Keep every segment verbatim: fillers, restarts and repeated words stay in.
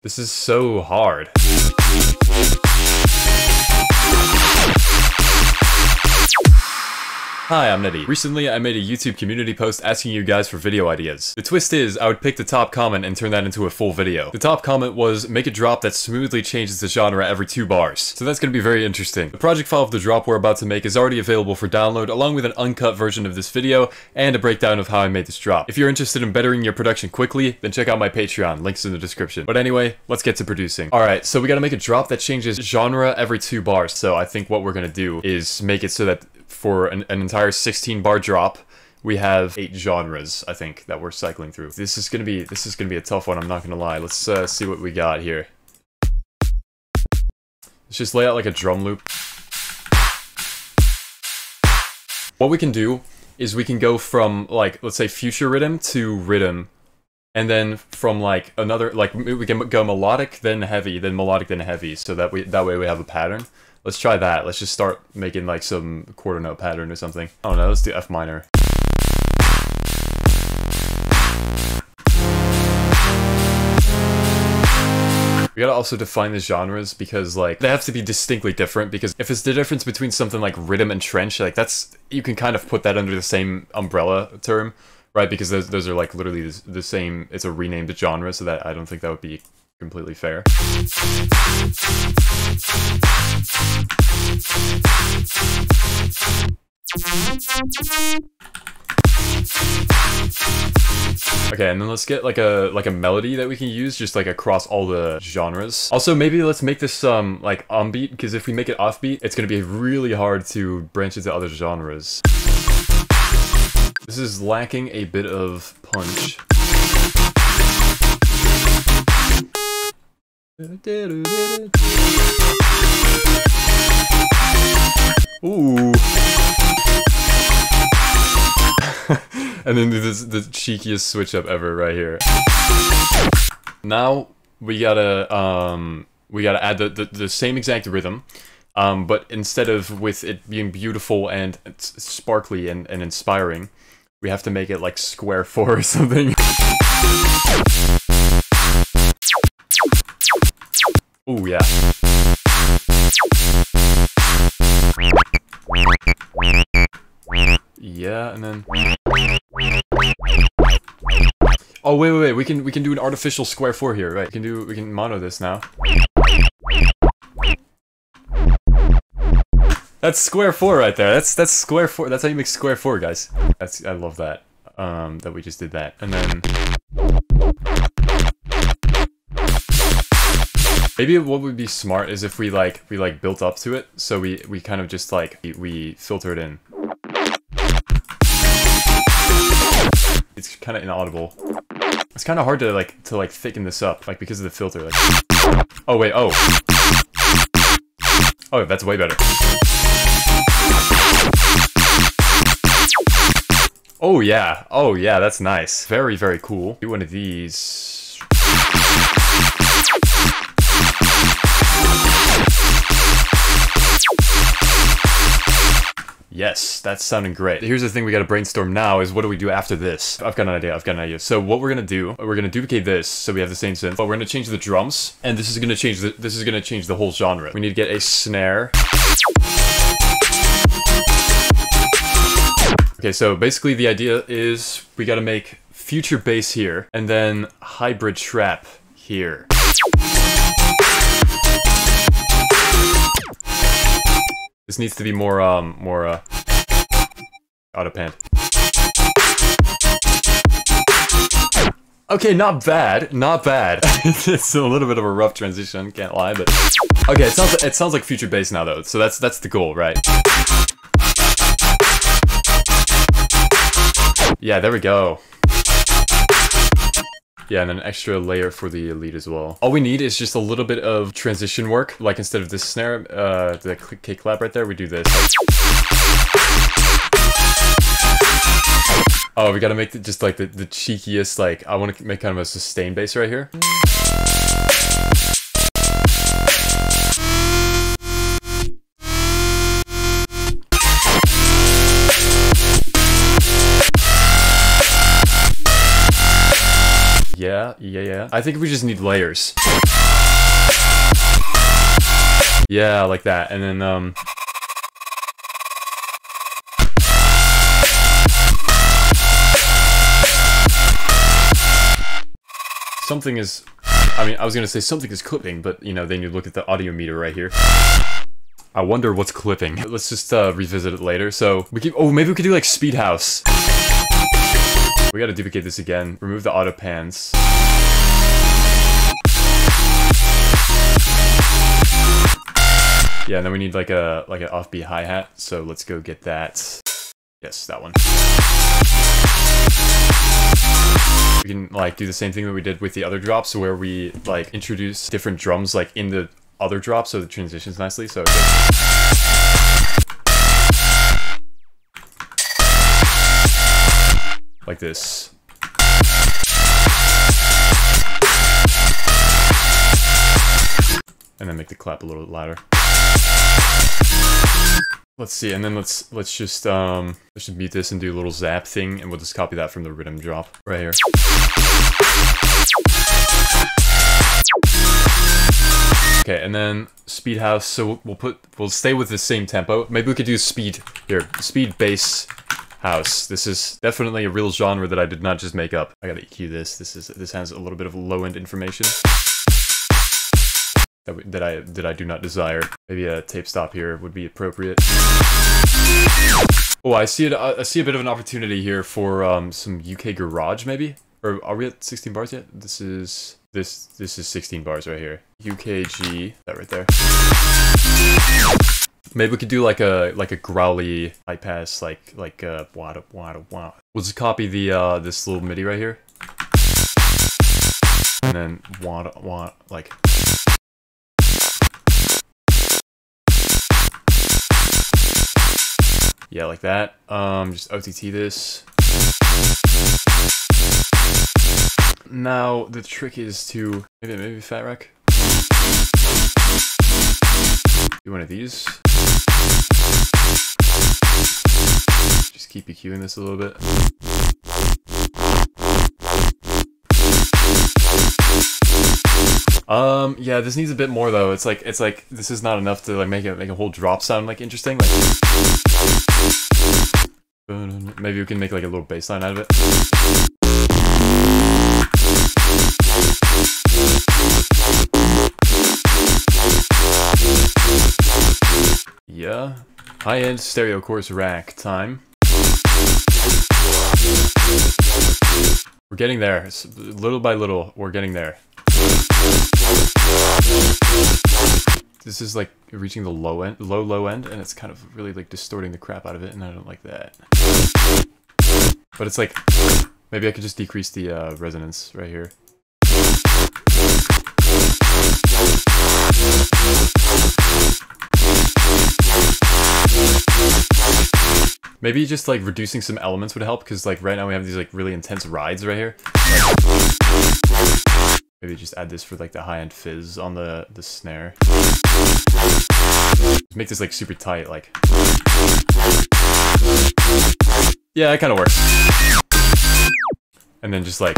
This is so hard. Hi, I'm Neddie. Recently, I made a YouTube community post asking you guys for video ideas. The twist is, I would pick the top comment and turn that into a full video. The top comment was, make a drop that smoothly changes the genre every two bars. So that's gonna be very interesting. The project file of the drop we're about to make is already available for download, along with an uncut version of this video, and a breakdown of how I made this drop. If you're interested in bettering your production quickly, then check out my Patreon, links in the description. But anyway, let's get to producing. Alright, so we gotta make a drop that changes genre every two bars. So I think what we're gonna do is make it so that for an, an entire sixteen bar drop, we have eight genres, I think, that we're cycling through. This is gonna be this is gonna be a tough one. I'm not gonna lie. Let's uh, see what we got here. Let's just lay out like a drum loop. What we can do is we can go from like, let's say, future rhythm to rhythm, and then from like another, like we can go melodic, then heavy, then melodic, then heavy, so that we that way we have a pattern. Let's try that. Let's just start making like some quarter note pattern or something. Oh no, let's do F minor. We gotta also define the genres, because like they have to be distinctly different, because if it's the difference between something like rhythm and trench, like that's, you can kind of put that under the same umbrella term, right? Because those, those are like literally the same, it's a renamed genre, so that I don't think that would be completely fair. Okay, and then let's get like a like a melody that we can use just like across all the genres. Also, maybe let's make this um like on beat, because if we make it offbeat, it's gonna be really hard to branch into other genres. This is lacking a bit of punch. Ooh. And then this is the cheekiest switch up ever right here. Now we gotta um we gotta add the, the, the same exact rhythm, um, but instead of with it being beautiful and it's sparkly and, and inspiring, we have to make it like square four or something. Ooh, yeah. Yeah, and then... Oh, wait, wait, wait, we can, we can do an artificial square four here, right? We can do, we can mono this now. That's square four right there, that's, that's square four, that's how you make square four, guys. That's, I love that, um, that we just did that, and then... Maybe what would be smart is if we like we like built up to it, so we we kind of just like we filter it in. It's kind of inaudible. It's kind of hard to like to like thicken this up, like because of the filter. Like, oh wait, oh, oh, that's way better. Oh yeah, oh yeah, that's nice. Very very cool. Do one of these. Yes, that's sounding great. Here's the thing we gotta brainstorm now is what do we do after this? I've got an idea, I've got an idea. So what we're gonna do, we're gonna duplicate this so we have the same synth, but we're gonna change the drums, and this is gonna change the, this is gonna change the whole genre. We need to get a snare. Okay, so basically the idea is we gotta make future bass here, and then hybrid trap here. This needs to be more, um, more, uh, autopant. Okay, not bad, not bad. It's a little bit of a rough transition, can't lie, but... Okay, it sounds, it sounds like future bass now, though, so that's, that's the goal, right? Yeah, there we go. Yeah, and an extra layer for the lead as well. All we need is just a little bit of transition work. Like instead of this snare, uh, the kick clap right there, we do this. Oh, we gotta make the, just like the, the cheekiest, like I wanna make kind of a sustain bass right here. Yeah, yeah, yeah. I think we just need layers. Yeah, like that, and then, um... something is... I mean, I was gonna say something is clipping, but, you know, then you look at the audio meter right here. I wonder what's clipping. Let's just, uh, revisit it later. So, we keep- oh, maybe we could do, like, Speed House. We gotta duplicate this again. Remove the auto pans. Yeah, and then we need like a like an offbeat hi-hat, so let's go get that. Yes, that one. We can like do the same thing that we did with the other drops where we like introduce different drums like in the other drop so the transitions nicely, so like this. And then make the clap a little bit louder. Let's see, and then let's let's just um let's just mute this and do a little zap thing, and we'll just copy that from the rhythm drop right here. Okay, and then Speed House. So we'll put we'll stay with the same tempo. Maybe we could do speed here, speed bass house. This is definitely a real genre that I did not just make up. I gotta E Q this. This is this has a little bit of low-end information that, we, that I that I do not desire. Maybe a tape stop here would be appropriate. Oh, I see it. I see a bit of an opportunity here for um, some U K garage, maybe. Or are we at sixteen bars yet? This is this this is sixteen bars right here. U K G, that right there. Maybe we could do like a like a growly high pass, like like uh wada wada wada. We'll just copy the uh this little MIDI right here, and then wada wada like. Yeah, like that. Um, just O T T this. Now the trick is to maybe maybe fat wreck. Do one of these. Just keep EQing this a little bit. Um, yeah, this needs a bit more though. It's like it's like this is not enough to like make it make a whole drop sound like interesting. Like, maybe we can make like a little bass line out of it. Yeah. High-end stereo chorus rack time. We're getting there. It's little by little, we're getting there. This is like reaching the low end, low low end, and it's kind of really like distorting the crap out of it, and I don't like that. But it's like maybe I could just decrease the uh, resonance right here. Maybe just like reducing some elements would help, because like right now we have these like really intense rides right here. Maybe just add this for like the high end fizz on the the snare. Make this like super tight, like. Yeah, it kind of works. And then just like.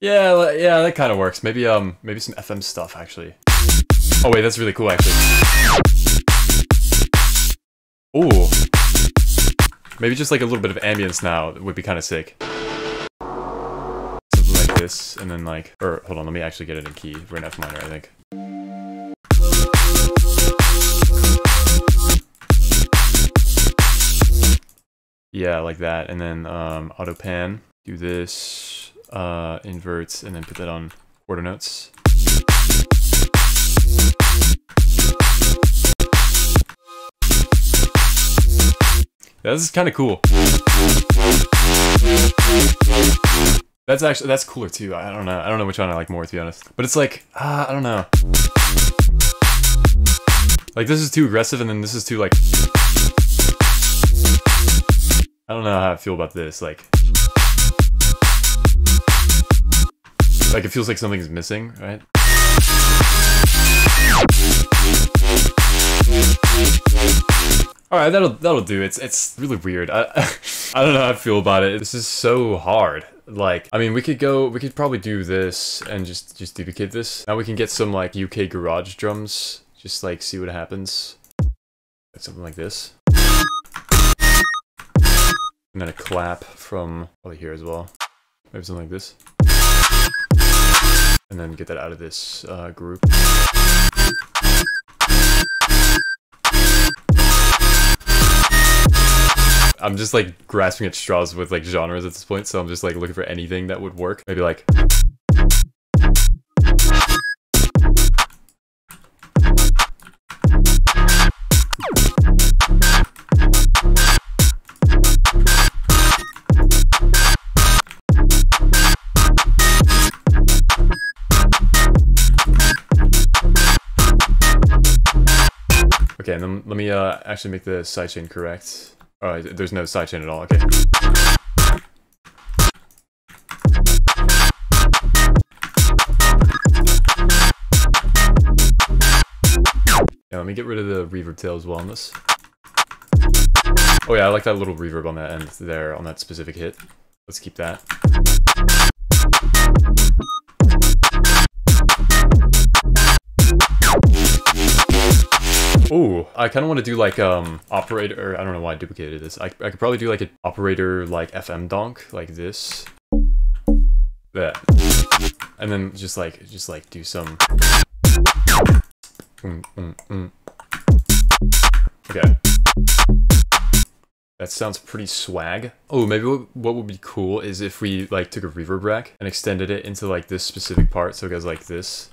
Yeah, yeah, that kind of works. Maybe um, maybe some F M stuff actually. Oh wait, that's really cool actually. Ooh. Maybe just like a little bit of ambience now would be kind of sick. This, and then like, or hold on, let me actually get it in key. We're in F minor, I think. Yeah, like that, and then um, auto pan. Do this, uh, invert, and then put that on quarter notes. Yeah, this is kind of cool. That's actually, that's cooler too. I don't know. I don't know which one I like more, to be honest. But it's like, ah, uh, I don't know. Like, this is too aggressive, and then this is too, like... I don't know how I feel about this, like... Like, it feels like something's missing, right? Alright, that'll that'll do. It's it's really weird. I I don't know how I feel about it. This is so hard. Like, I mean, we could go, we could probably do this and just just duplicate this. Now we can get some like U K garage drums. Just like see what happens. Like something like this. And then a clap from probably here as well. Maybe something like this. And then get that out of this uh, group. I'm just like grasping at straws with like genres at this point, so I'm just like looking for anything that would work. Maybe like... Okay, and then let me uh, actually make the sidechain correct. Oh, there's no sidechain at all, okay. Yeah, let me get rid of the reverb tail as well on this. Oh yeah, I like that little reverb on that end there, on that specific hit. Let's keep that. Ooh, I kind of want to do like um operator, I don't know why I duplicated this. I, I could probably do like an operator like F M donk like this. That. And then just like just like do some mm, mm, mm. Okay. That sounds pretty swag. Oh, maybe what, what would be cool is if we like took a reverb rack and extended it into like this specific part so it goes like this.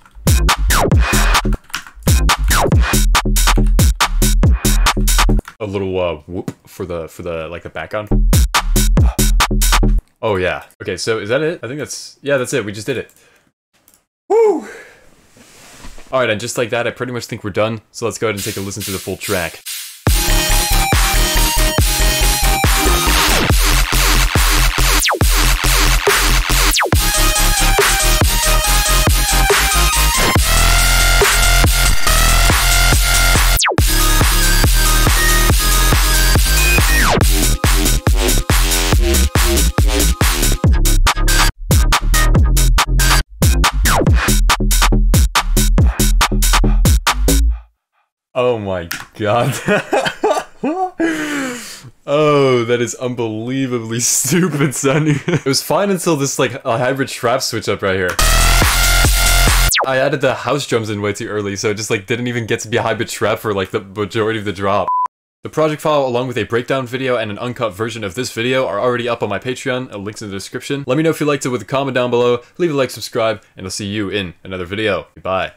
A little uh, whoop for the for the like the background. Oh yeah. Okay, so is that it? I think that's yeah, that's it. We just did it. Woo! All right, and just like that, I pretty much think we're done. So let's go ahead and take a listen to the full track. Oh my god. Oh, that is unbelievably stupid sounding. It was fine until this like a hybrid trap switch up right here. I added the house drums in way too early, so it just like didn't even get to be a hybrid trap for like the majority of the drop. The project file along with a breakdown video and an uncut version of this video are already up on my Patreon, a link's in the description. Let me know if you liked it with a comment down below, leave a like, subscribe, and I'll see you in another video. Goodbye.